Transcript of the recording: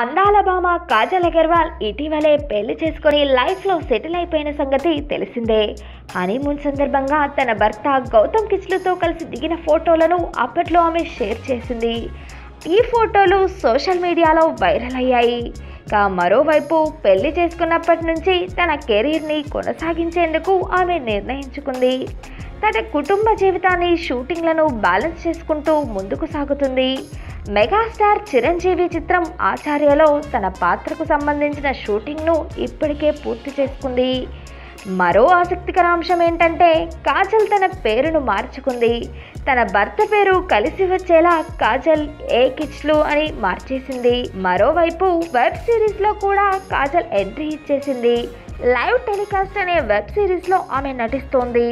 అందాల భామ కాజల్ అగర్వాల్ ఇటీవలే పెళ్లి చేసుకుని లైఫ్లో సెటిల్ అయిపోయిన సంగతి తెలిసిందే. హనీమూన్ సందర్భంగా తన భర్త గౌతమ్ కిచ్లతో కలిసి దిగిన ఫోటోలను అప్పట్లో ఆమె షేర్ చేసింది. ఈ ఫోటోలు సోషల్ మీడియాలో వైరల్ అయ్యాయి. ఇక మరోవైపు పెళ్లి చేసుకున్నప్పటి నుంచి తన కెరీర్ని కొనసాగించేందుకు ఆమె నిర్ణయించుకుంది. తన కుటుంబ జీవితాన్ని, షూటింగ్లను బ్యాలెన్స్ చేసుకుంటూ ముందుకు సాగుతుంది. మెగాస్టార్ చిరంజీవి చిత్రం ఆచార్యలో తన పాత్రకు సంబంధించిన షూటింగ్ను ఇప్పటికే పూర్తి చేసుకుంది. మరో ఆసక్తికర అంశం ఏంటంటే, కాజల్ తన పేరును మార్చుకుంది. తన భర్త పేరు కలిసి వచ్చేలా కాజల్ ఏ కిచ్లు అని మార్చేసింది. మరోవైపు వెబ్ సిరీస్లో కూడా కాజల్ ఎంట్రీ ఇచ్చేసింది. లైవ్ టెలికాస్ట్ అనే వెబ్ సిరీస్లో ఆమె నటిస్తోంది.